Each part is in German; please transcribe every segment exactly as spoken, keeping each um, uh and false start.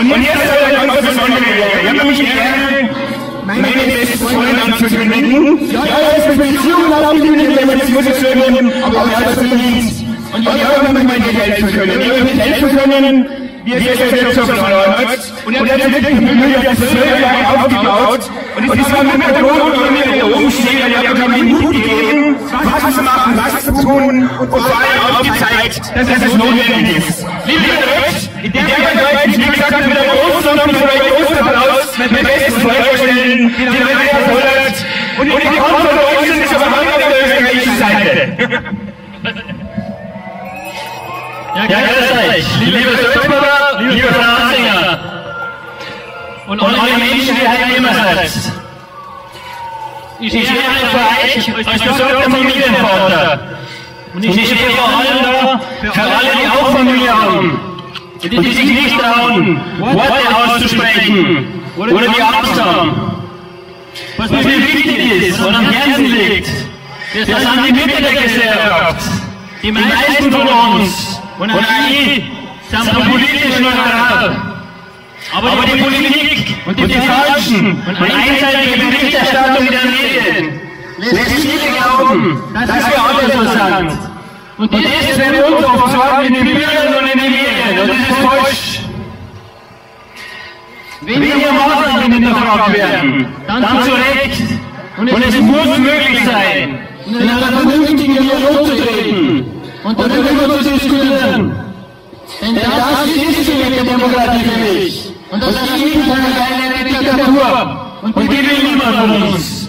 Und jetzt ist eine große Sonne. Ich gerne meine beste Freundin anzukündigen. Ja, ich bin Beziehungen anzukündigen, wenn man das Musik zu übernehmen, aber ich habe das nicht. Und ich habe mir nicht helfen können. Ich habe nicht helfen können. Wir sind jetzt auf Neuholz. Und er hat wirklich bemüht, das Zöliak aufgebaut. Und es war mit der Drohung, wenn wir hier oben stehen, dann hat er mir den Mut gegeben, was zu machen, was zu tun und vor allem aufgezeigt, dass es notwendig ist. Liebe Leute, in der Zeit, wie gesagt, mit der Ostern und vielleicht Osterapplaus mit den besten Vorstellen, die Leute erfordert. Und ich komme von euch und ich aber auf der österreichischen Seite. Ja, gerne euch, liebe Deutschbürger, liebe Frau Asinger und alle Menschen, die ihr immer seid. Ich ehre für euch als gesorgter Familienvater und ich stehe vor allem da für alle, die auch Familie haben und die sich nicht trauen, Worte auszusprechen oder die Angst haben. Was mir wichtig ist und am Herzen liegt, ist, dass an die Mitte der Gesellschaft die meisten von uns und an die sind am politischen Apparat. Aber die Politik und die falschen und einseitige Berichterstattung der Medien lässt viele glauben, dass wir alle so sind. Und das ist, wenn wir uns aufsorgen in den Bürgern und in den Medien. Und das ist falsch. Wenn wir Maßnahmen hinterfragt werden, dann zu Recht. Und es muss möglich sein, in einer vernünftigen Dialog zu treten. Und darüber zu diskutieren. Denn das ist die Demokratie für mich. Und das ist eine Diktatur. Und die will niemand von uns.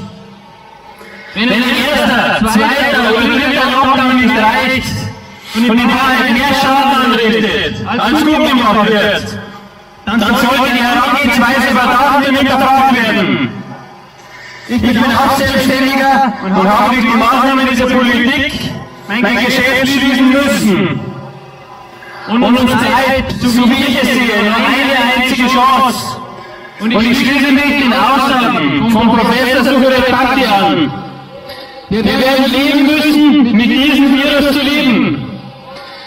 Wenn ein erster, zweiter oder dritter Lockdown nicht reicht und in Wahrheit mehr Schaden anrichtet, als gut gemacht wird, dann sollte die Herangehensweise überdacht und hinterfragt werden. Ich bin auch Selbstständiger und habe die Maßnahmen dieser Politik mein, mein Geschäft schließen müssen. Und unsere Zeit, so wie ich es sehe, nur eine einzige Chance. Und ich, und ich schließe mich den Aussagen von Professor Sukhdev Bhakti an. Wir werden leben müssen, mit diesem Virus zu leben.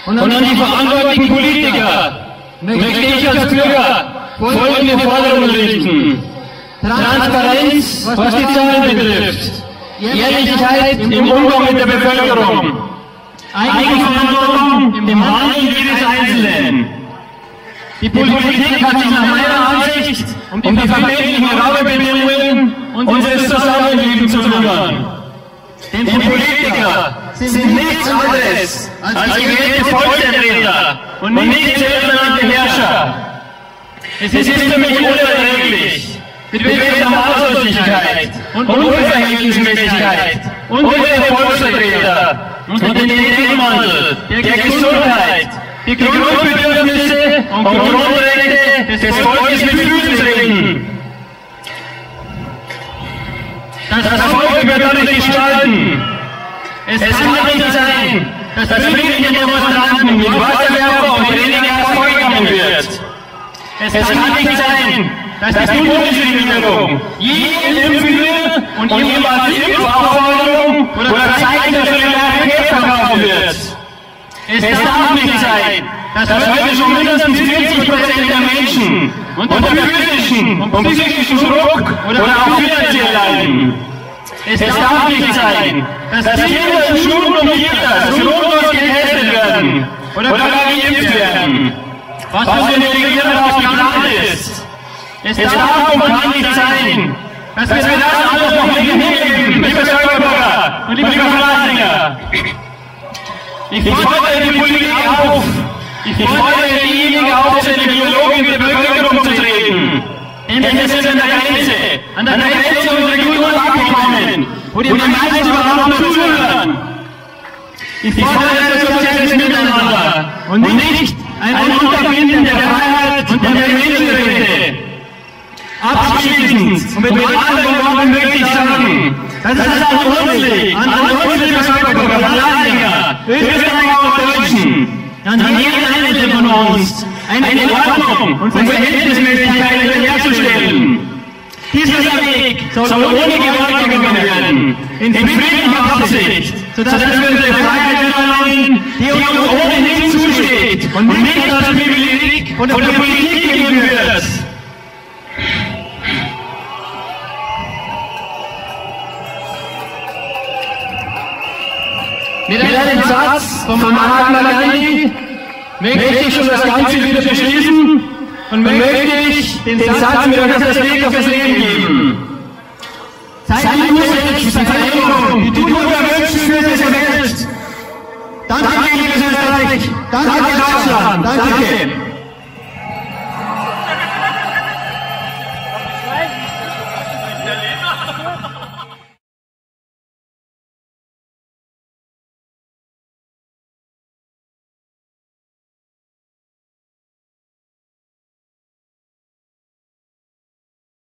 Und an die verantwortlichen Politiker möchte ich als Bürger folgende Forderungen richten. Transparenz, was die Zahlen betrifft. Ehrlichkeit im Umgang mit der Bevölkerung. Eigenverantwortung im Handeln jedes Einzelnen. Die Politik hat sich nach meiner Ansicht um die verbindlichen Rahmenbedingungen unseres Zusammenlebens zu kümmern. Denn Politiker sind nichts anderes als gewählte Volksvertreter und nicht selbsternannte Herrscher. Es ist für mich unerträglich, mit bewusster Maßlosigkeit und Unverhältnismäßigkeit unsere Volksvertreter und den Klimawandel, der Gesundheit, die Grundbedürfnisse und Grundrechte des Volkes mit Füßen treten. Das Volk wird dadurch gestalten. Es kann nicht sein, dass das friedliche Demonstranten mit Wasserwerfer und Regengas vollkommen wird. Es kann nicht sein, dass die Bundesregierung jede Impfgebühr und jede Massivaufforderung oder Zeichen der Solidarität verkaufen wird. Es darf nicht sein, dass heute schon mindestens vierzig Prozent der Menschen unter physischen und psychischen Druck oder auch finanziell leiden. Es darf nicht sein, dass Kinder in Schulen und Kitas grundlos getestet werden oder gar geimpft werden, was von der Regierung aus geplant ist. Es darf und kann nicht sein, dass wir das alles noch nicht hingeben, liebe Steuerbürger und liebe Verlassinger. Ich fordere die Politik auf, ich fordere diejenigen auf, dass in den Dialog in die Bevölkerung zu treten. Denn es ist an der Grenze, an der Grenze unserer Kultur angekommen, wo die meisten überhaupt noch zuhören. Ich fordere soziales Miteinander und nicht ein Unterbinden der Freiheit und der Menschenrechte. Abschließend und mit anderen Worten möchte ich sagen, dass es an uns liegt, an unsere Bevölkerung, an Leipziger, Österreicher und Deutschen, an jedem Einzelnen von uns, eine Ordnung und Verhältnismäßigkeit herzustellen. Dieser Weg soll ohne Gewalt gegangen werden, in friedlicher Absicht, sodass wir unsere Freiheit erlangen, die uns ohnehin zusteht und nicht das Privileg von der Politik gegeben wird. Mit einem Satz vom Mahatma Gandhi möchte ich schon das Ganze wieder beschließen und möchte ich den Satz mit euch auf das Weg auf das Leben geben. Sei nur selbst die Veränderung, die du nur wünschst für diese Welt. Danke, liebes Österreich. Danke, Deutschland. Danke.